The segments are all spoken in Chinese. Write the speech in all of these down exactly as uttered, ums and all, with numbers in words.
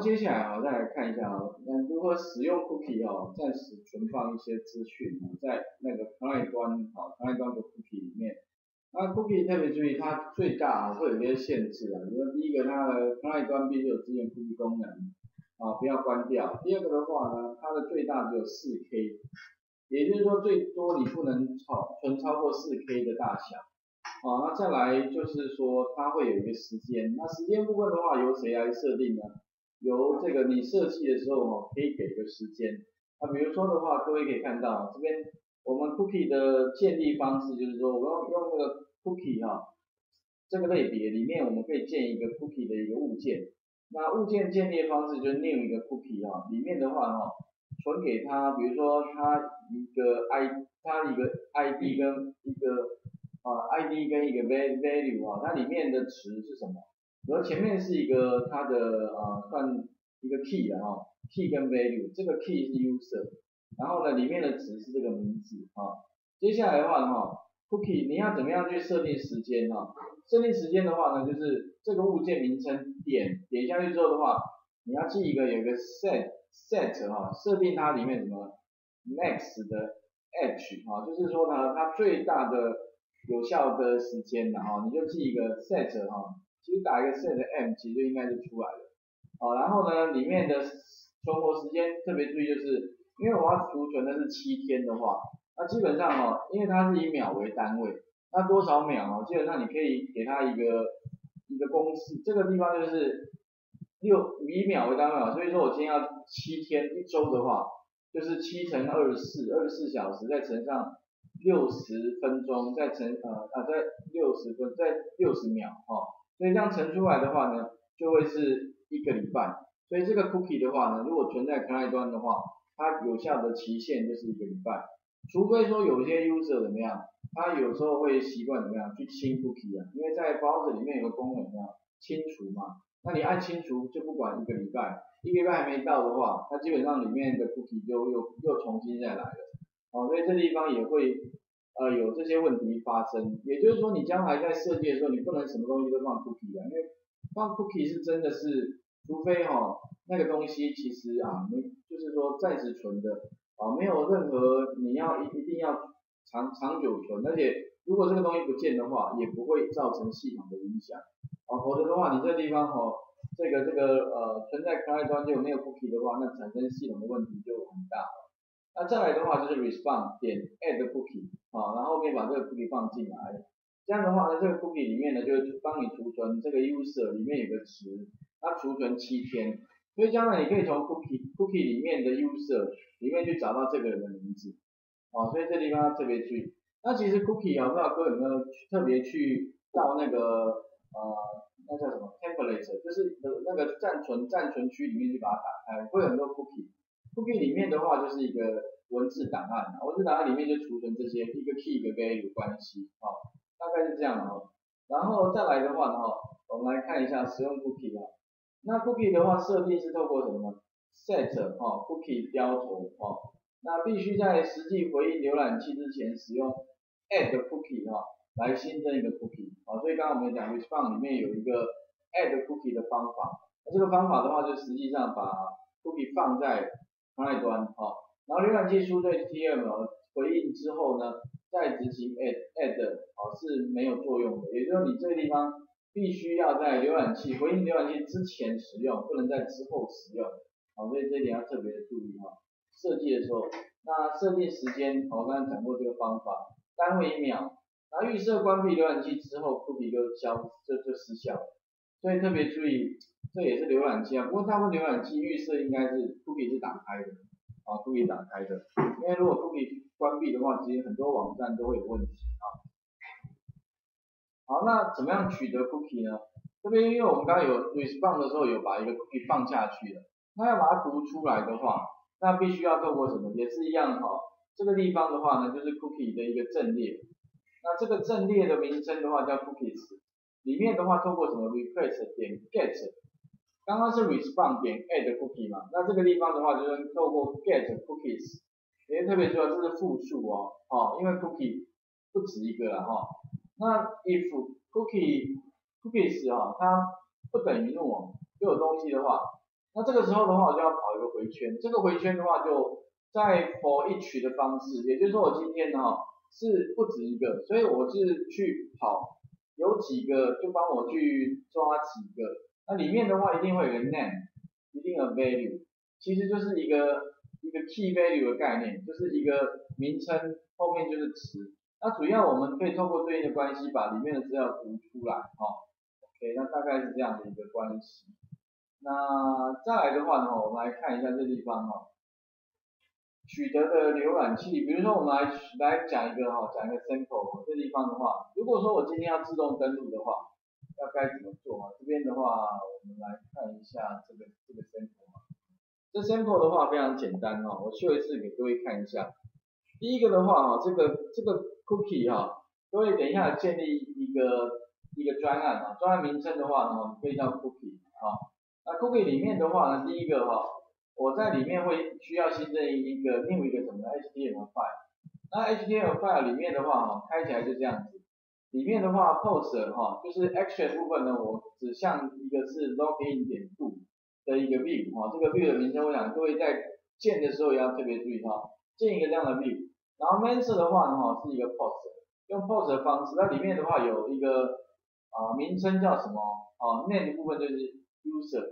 接下来啊，再来看一下啊，那如何使用 Cookie 啊，暂时存放一些资讯啊，在那个 client 端啊 ，client 端的 Cookie 里面。那 Cookie 特别注意，它最大啊会有些限制啊，比如说第一个，它的 client 端必须有支援 Cookie 功能啊，不要关掉。第二个的话呢，它的最大只有 四K， 也就是说最多你不能超存超过 四K 的大小。 好、啊，那再来就是说，它会有一个时间。那时间部分的话，由谁来设定呢？由这个你设计的时候哦，可以给个时间。那比如说的话，各位可以看到这边我们 cookie 的建立方式，就是说我要用那个 cookie 哈、啊，这个类别里面我们可以建一个 cookie 的一个物件。那物件建立方式就是 new 一个 cookie 啊，里面的话哈、啊，存给它，比如说它一个 i， 它一个 id 跟一个。 啊 ，I D 跟一个 value 啊，它里面的值是什么？然后前面是一个它的呃算一个 key 啊、哦、，key 跟 value， 这个 key 是 user， 然后呢里面的值是这个名字啊。接下来的话哈、哦、，cookie 你要怎么样去设定时间啊？设定时间的话呢，就是这个物件名称点点下去之后的话，你要记一个有一个 set set 啊、哦，设定它里面什么 max 的 h 啊、哦，就是说呢它最大的 有效的时间然后你就记一个 set 哈，其实打一个 set m 其实就应该就出来了。好，然后呢里面的存活时间特别注意，就是因为我要储存的是七天的话，那基本上哈，因为它是以秒为单位，那多少秒哦，基本上你可以给它一个一个公式，这个地方就是六以秒为单位，所以说我今天要七天一周的话，就是七乘二十四，二十四小时再乘上。 六十分钟再乘呃啊再六十分再六十秒哦，所以这样乘出来的话呢，就会是一个礼拜。所以这个 cookie 的话呢，如果存在 client 端的话，它有效的期限就是一个礼拜。除非说有些 user 怎么样，他有时候会习惯怎么样去清 cookie 啊，因为在 browser 里面有个功能啊，清除嘛。那你按清除就不管一个礼拜，一个礼拜还没到的话，它基本上里面的 cookie 就又又重新再来了。 哦，所以这地方也会呃有这些问题发生，也就是说你将来在设计的时候，你不能什么东西都放 cookie 啊，因为放 cookie 是真的是，除非哈、哦、那个东西其实啊没就是说暂时存的啊、哦，没有任何你要一一定要长长久存，而且如果这个东西不见的话，也不会造成系统的影响啊，否则的话你这地方哈、哦、这个这个呃存在 client 端就没有 cookie 的话，那产生系统的问题就很大了。 那再来的话就是 response 点 add cookie 啊，然后可以把这个 cookie 放进来。这样的话呢，这个 cookie 里面呢就帮你储存这个 user 里面有个值，它储存七天，所以将来你可以从 cookie cookie 里面的 user 里面去找到这个人的名字，哦、啊，所以这地方要特别注意。那其实 cookie 啊，不知道各位有没有特别去到那个呃那叫什么 template， 就是那个暂存暂存区里面去把它打开，会有很多 cookie。 cookie 里面的话就是一个文字档案、啊，文字档案里面就储存这些一个 key 一个 value 关系，好、哦，大概是这样哦。然后再来的话呢，哈、哦，我们来看一下使用 cookie 啊。那 cookie 的话设定是透过什么呢 ？set 哦 ，cookie 标头哦，那必须在实际回应浏览器之前使用 add cookie 哈、哦、来新增一个 cookie 啊、哦。所以刚刚我们讲 response 里面有一个 add cookie 的方法，那这个方法的话就实际上把 cookie 放在 client 端哦，然后浏览器输对 T M L 回应之后呢，再执行 add add 哦是没有作用的，也就是说你这个地方必须要在浏览器回应浏览器之前使用，不能在之后使用，好、哦，所以这一点要特别注意哈、哦。设计的时候，那设定时间，我、哦、刚刚讲过这个方法，单位一秒，然后预设关闭浏览器之后 ，cookie 就消就就失效了，所以特别注意。 这也是浏览器啊，不过大部分浏览器预设应该是 cookie 是打开的，啊 cookie 打开的，因为如果 cookie 关闭的话，其实很多网站都会有问题啊。好，那怎么样取得 cookie 呢？这边因为我们刚刚有 response 的时候有把一个 cookie 放下去了，那要把它读出来的话，那必须要透过什么？也是一样哈、哦，这个地方的话呢，就是 cookie 的一个阵列，那这个阵列的名称的话叫 cookies， 里面的话透过什么 request 点 get。 刚刚是 response 点 add cookie 嘛，那这个地方的话就是透过 get cookies， 因为特别说这是复数哦，哦，因为 cookie 不止一个了哈、哦。那 if cookie cookies 哈、哦，它不等于 null 又有东西的话，那这个时候的话，我就要跑一个回圈。这个回圈的话，就在 for each 的方式，也就是说我今天呢、哦、是不止一个，所以我是去跑有几个就帮我去抓几个。那里面的话一定会有个 name， 一定有 value， 其实就是一个一个 key value 的概念，就是一个名称后面就是值。那主要我们可以透过对应的关系把里面的资料读出来哦。OK， 那大概是这样的一个关系。那再来的话呢，我们来看一下这地方哦，取得的浏览器，比如说我们来来讲一个哈，讲一个 sample 这地方的话，如果说我今天要自动登录的话，要该怎么做啊？这边的话，我们来看一下这个这个 sample 啊，这 sample 的话非常简单哦，我秀一次给各位看一下。第一个的话啊，这个这个 cookie 哈，各位等一下建立一个。 一个专案啊，专案名称的话呢，我们可以叫 Cookie 啊。那 Cookie 里面的话呢，第一个哈、啊，我在里面会需要新增一个另外一个什么 H T M L file。那 H T M L file 里面的话哈、啊，开起来就这样子。里面的话 post 哈、啊，就是 action 部分呢，我指向一个是 login 点 do 的一个 view 哈、啊。这个 view 的名称，我想各位在建的时候也要特别注意哈、啊，建一个这样的 view。然后 method 的话呢，哈是一个 post， 用 post 的方式。那里面的话有一个 啊、呃，名称叫什么？哦 ，name 部分就是 user，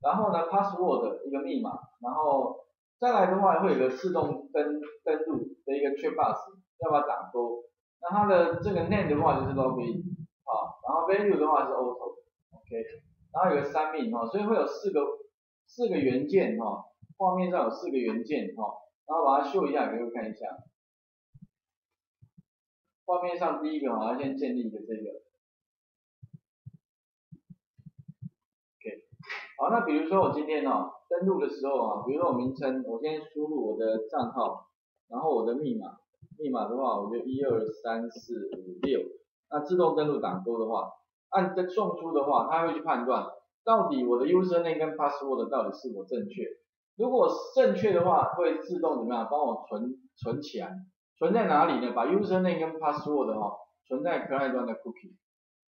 然后呢 ，password 一个密码，然后再来的话会有个自动登登录的一个 checkbox， 要不要打勾？那它的这个 name 的话就是 login， 啊、哦，然后 value 的话是 auto，OK，、okay, 然后有个三命哦，所以会有四个四个元件哦，画面上有四个元件哦，然后把它秀一下给各位看一下。画面上第一个好像先建立一个这个。 好，那比如说我今天哦登录的时候啊，比如说我名称，我先输入我的账号，然后我的密码，密码的话我就一二三四五六，那自动登录打勾的话，按这送出的话，它会去判断到底我的 username 跟 password 到底是否正确。如果正确的话，会自动怎么样帮我存存起来？存在哪里呢？把 username 跟 password 哈、哦、存在 client 端的 cookie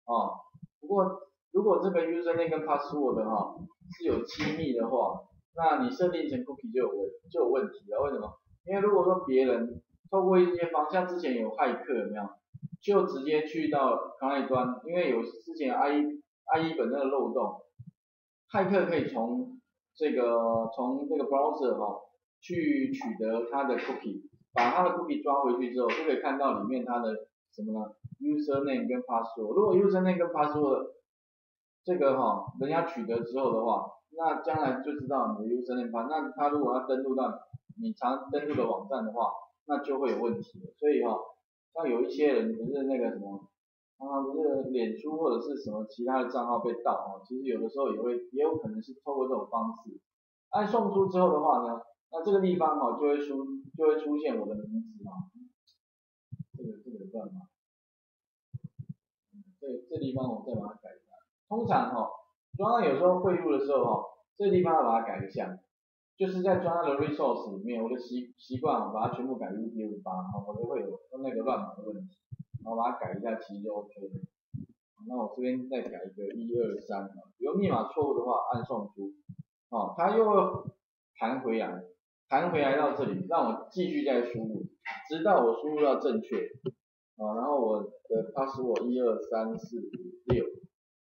哦。不过如果这个 username 跟 password 哈、哦 是有机密的话，那你设定成 cookie 就有就有问题了。为什么？因为如果说别人透过一些方向，之前有骇客有没有，就直接去到 client 端，因为有之前 I E 本身的漏洞，骇客可以从这个从这个 browser 哈、哦、去取得它的 cookie， 把它的 cookie 抓回去之后，就可以看到里面它的什么呢 ？username 跟 password。如果 username 跟 password 这个哈、哦，人家取得之后的话，那将来就知道你的 username 吧。那他如果要登录到你常登录的网站的话，那就会有问题了。所以哈、哦，像有一些人不是那个什么，啊不是脸书或者是什么其他的账号被盗哦，其实有的时候也会也有可能是透过这种方式。按送出之后的话呢，那这个地方哈、哦、就会出就会出现我的名字啊，这个这个干嘛？这这地方我再把它改一下。 通常哈、哦，专案有时候汇入的时候哈、哦，这个地方要把它改一下，就是在专案的 resource 里面，我的习习惯我把它全部改 U T F 八哈，我就会有那个乱码的问题，然后把它改一下，其实就 OK 了。那我这边再改一个一二三哈，如果密码错误的话，按送出，哦，它又会弹回来，弹回来到这里，让我继续再输入，直到我输入到正确，啊、哦，然后我的 password 一二三四五六。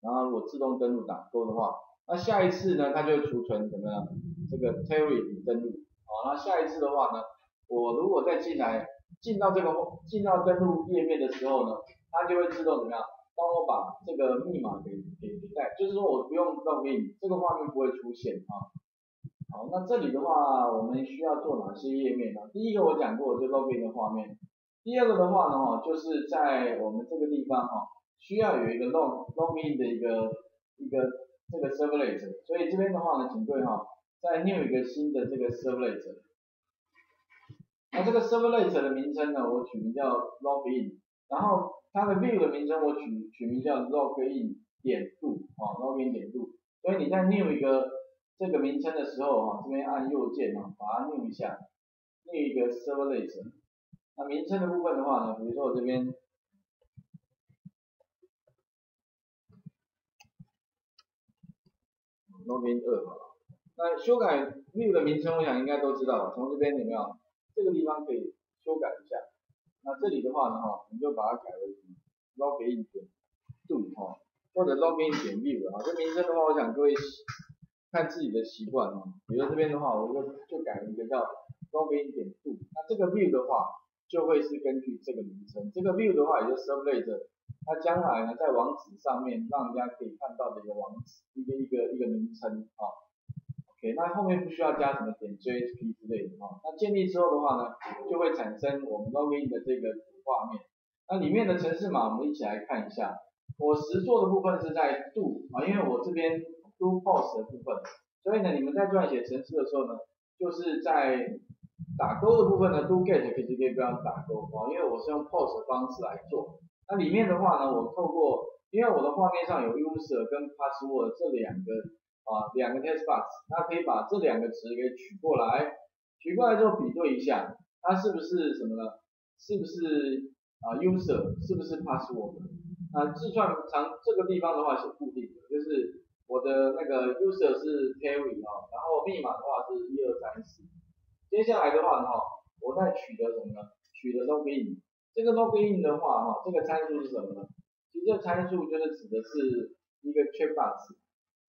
然后我自动登录打勾的话，那下一次呢，它就储存怎么样？这个 Terry 登录，好、哦，那下一次的话呢，我如果再进来，进到这个进到登录页面的时候呢，它就会自动怎么样？帮我把这个密码给给给带，就是说我不用到给你这个画面不会出现啊。好，那这里的话，我们需要做哪些页面呢？第一个我讲过，就 login 的画面。第二个的话呢，就是在我们这个地方哈。 需要有一个 log login 的一个一个这个 servlet， 所以这边的话呢，请各位哈，再 new 一个新的这个 servlet。那这个 servlet 的名称呢，我取名叫 login， 然后它的 view 的名称我取取名叫 login 点 do 啊 ，login 点 do。所以你在 new 一个这个名称的时候哈，这边按右键啊，把它 new 一下 ，new 一个 servlet。那名称的部分的话呢，比如说我这边。 login 二好了，那那修改 view 的名称，我想应该都知道了。从这边有没有？这个地方可以修改一下。那这里的话呢，哈，你就把它改为 login 点 do 哈，或者 login 点 view 啊。这名称的话，我想各位看自己的习惯哈。比如说这边的话，我就就改一个叫 login 点 do。那这个 view 的话，就会是根据这个名称。这个 view 的话，也就是 servlet。 它将来呢，在网址上面让人家可以看到的一个网址，一个一个一个名称啊。OK， 那后面不需要加什么点 J S P 之类的啊。那建立之后的话呢，就会产生我们 login 的这个画面。那里面的程式码，我们一起来看一下。我实做的部分是在 do 啊，因为我这边 do post 的部分，所以呢，你们在撰写程式的时候呢，就是在打勾的部分呢 ，do get 可以直接不要打勾啊，因为我是用 post 的方式来做。 那里面的话呢，我透过，因为我的画面上有 user 跟 password 这两个啊两个 text box， 那可以把这两个值给取过来，取过来之后比对一下，它是不是什么呢？是不是啊 user 是不是 password？ 那自串长这个地方的话是固定的，就是我的那个 user 是 Terry 啊，然后密码的话是一二三四。接下来的话呢，我再取得什么呢？取得 login。 这个 login 的话，哈，这个参数是什么呢？其实这参数就是指的是一个 checkbox。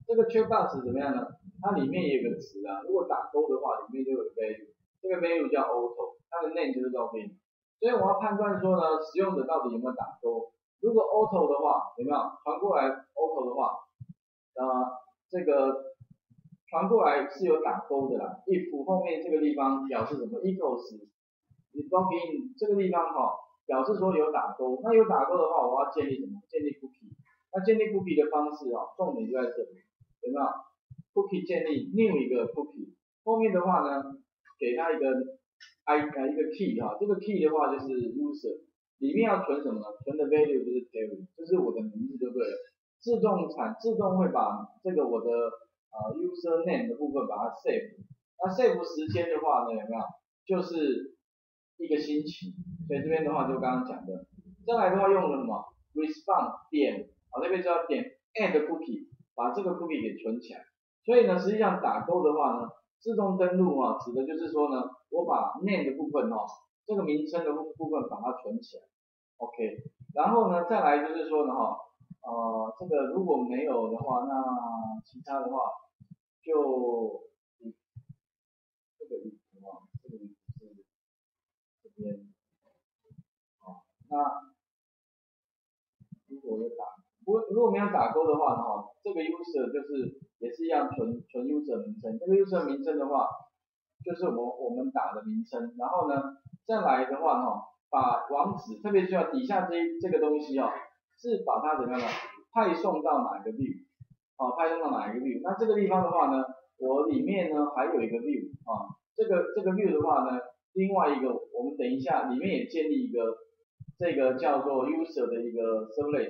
这个 checkbox 怎么样呢？它里面也有个词啊，如果打勾的话，里面就有 value。这个 value 叫 auto， 它的 name 就是 login。所以我要判断说呢，使用者到底有没有打勾。如果 auto 的话，有没有传过来 auto 的话，呃，这个传过来是有打勾的啦。if 后面这个地方表示什么 ？equals login 这个地方哈。 表示说有打勾，那有打勾的话，我要建立什么？建立 cookie。那建立 cookie 的方式啊，重点就在这里，有没有 ？cookie 建立 new 一个 cookie， 后面的话呢，给它一个 i 呃一个 key 哈、啊，这个 key 的话就是 user， 里面要存什么呢？存的 value 就是 Terry， 就是我的名字就对了。自动产自动会把这个我的呃 user name 的部分把它 save。那 save 时间的话呢，有没有？就是一个星期。 所以这边的话就刚刚讲的，再来的话用了什么 response 点，好、哦、那边就要点 add cookie， 把这个 cookie 给存起来。所以呢，实际上打勾的话呢，自动登录啊，指的就是说呢，我把 name 的部分哦，这个名称的部分把它存起来 ，OK。然后呢，再来就是说呢哈，呃，这个如果没有的话，那其他的话就这个啊，这个是这边。 那如果有打，如果如果没有打勾的话呢，哈，这个 user 就是也是一样存存 user 名称，这个 user 名称的话，就是我我们打的名称，然后呢，再来的话哈，把网址，特别需要底下这这个东西哦，是把它怎么样派送到哪个 view， 啊，派送到哪一个 view？ 那这个地方的话呢，我里面呢还有一个 view 啊，这个这个 view 的话呢，另外一个我们等一下里面也建立一个。 这个叫做 user 的一个 servlet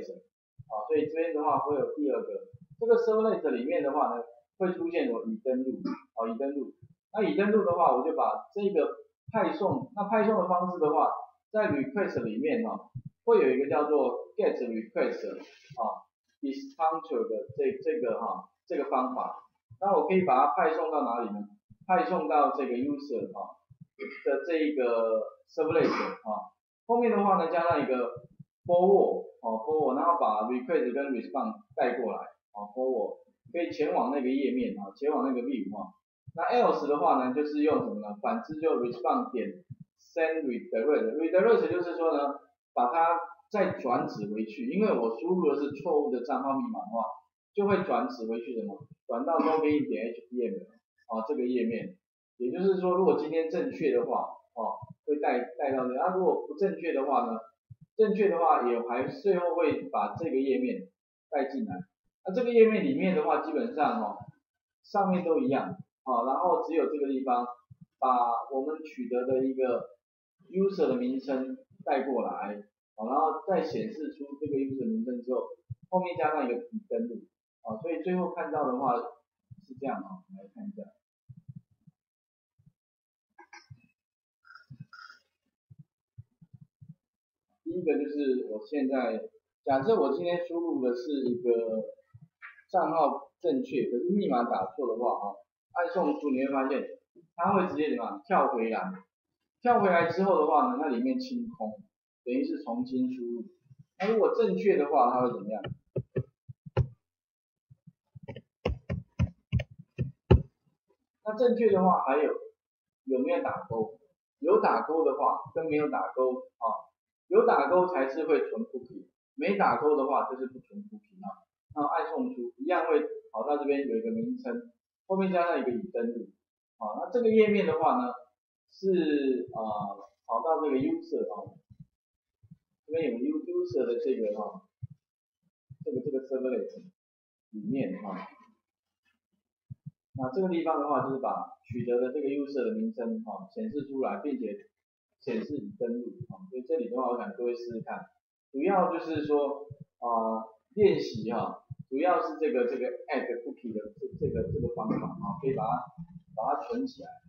啊，所以这边的话会有第二个，这个 servlet 里面的话呢，会出现有已登录，好、哦、已登录，那已登录的话，我就把这个派送，那派送的方式的话，在 request 里面呢、哦，会有一个叫做 get request 啊 discounter 的这这个哈、啊、这个方法，那我可以把它派送到哪里呢？派送到这个 user 哈、啊、的这一个 servlet 啊。 后面的话呢，加上一个 forward 哦 forward， 然后把 request 跟 response 带过来哦 forward， 可以前往那个页面啊，前往那个 view 啊。那 else 的话呢，就是用什么呢？反之就 response 点 send redirect，redirect 就是说呢，把它再转指回去，因为我输入的是错误的账号密码的话，就会转指回去什么？转到 login 点 H T M L 啊这个页面，也就是说，如果今天正确的话哦。 会带带到这，那、啊、如果不正确的话呢？正确的话也还最后会把这个页面带进来。那、啊、这个页面里面的话，基本上哦，上面都一样，好、哦，然后只有这个地方把我们取得的一个 user 的名称带过来，好、哦，然后再显示出这个 user 名称之后，后面加上一个已登录，好、哦，所以最后看到的话是这样啊、哦，来看一下。 第一个就是我现在假设我今天输入的是一个账号正确，可是密码打错的话啊，按送出，你会发现它会直接怎么样跳回来？跳回来之后的话呢，它里面清空，等于是重新输入。那如果正确的话，它会怎么样？ 那正确的话还有有没有打勾？有打勾的话跟没有打勾啊，有打勾才是会存 cookie， 没打勾的话就是不存 cookie 啊。那按送出一样会跑到这边有一个名称，后面加上一个已登录啊。那这个页面的话呢是啊、呃、跑到这个 user 啊，这边有 user 的这个啊这个这个 servlet 里面啊。 那这个地方的话，就是把取得的这个 user 的名称啊显示出来，并且显示已登录啊，所以这里的话，我想各位试试看，主要就是说啊、呃、练习哈、啊，主要是这个这个 add cookie 的这这个这个方法啊，可以把它把它存起来。